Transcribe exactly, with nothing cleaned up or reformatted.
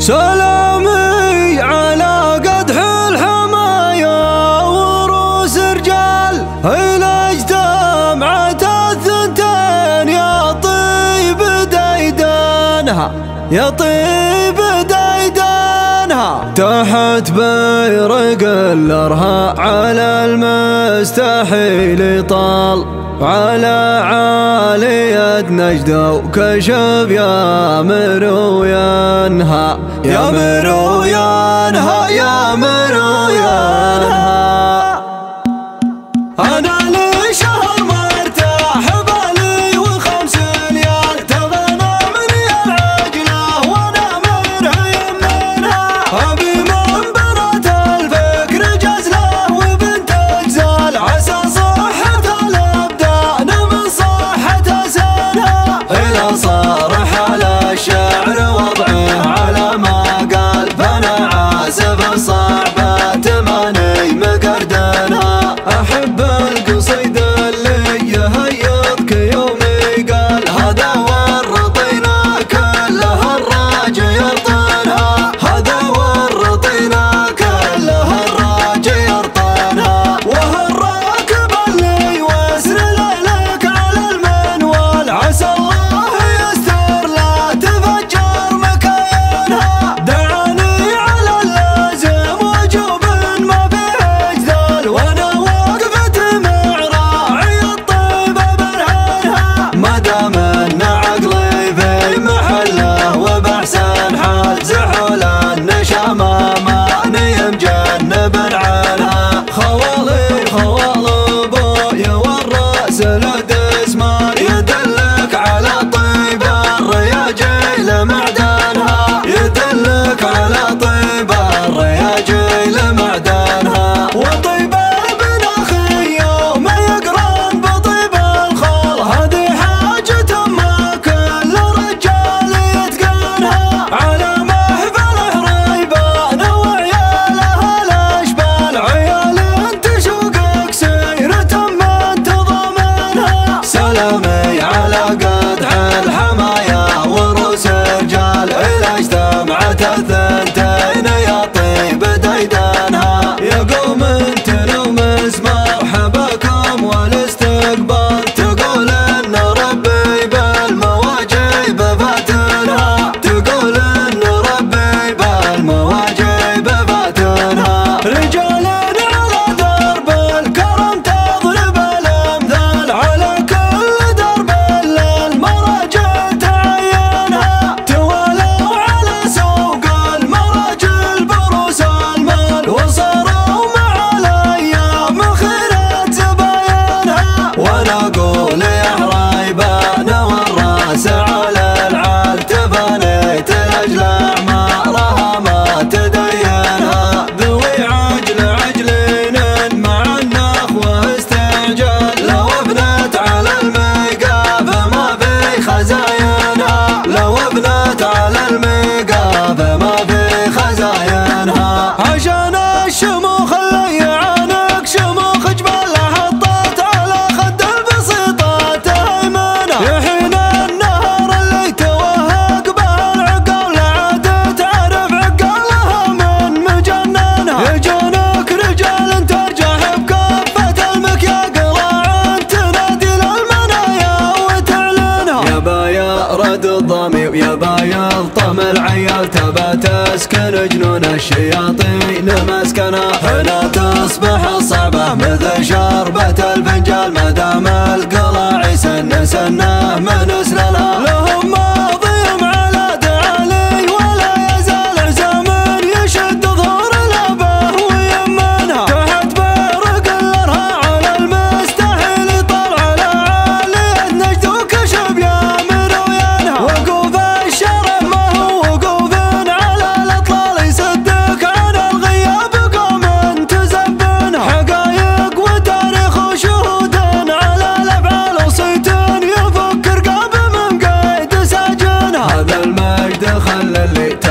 سلامي على قدح الحمايا وروس رجال علاج دمعة الثنتين يا طيب ديدانها يا طيب ديدانها تحت بيرق الأرهاء على المستحيل طال على عالية نجدة وكشف يامر وينهى يامر وينهى يامر وينهى أنا لي شهر ما ارتاح بالي وخمس ليال تغنى مني العجلة وأنا مرعي منها أبي منبرة الفكر جزلة وبنت أجزال عسى تسكن جنون الشياطين مسكنة هنا تصبح صعبة مثل شربة الفنجال ما دام القلاع سنة سنة من سننا لهم ماضي على تعالي ولا يزال عزم يشد ظهور الأبه ويمنها تحت بيرق الأرهاء على المستحيل طال على عالية نجد وكشف يامر وينهى وقوف الشرع ما هو وقوف اللي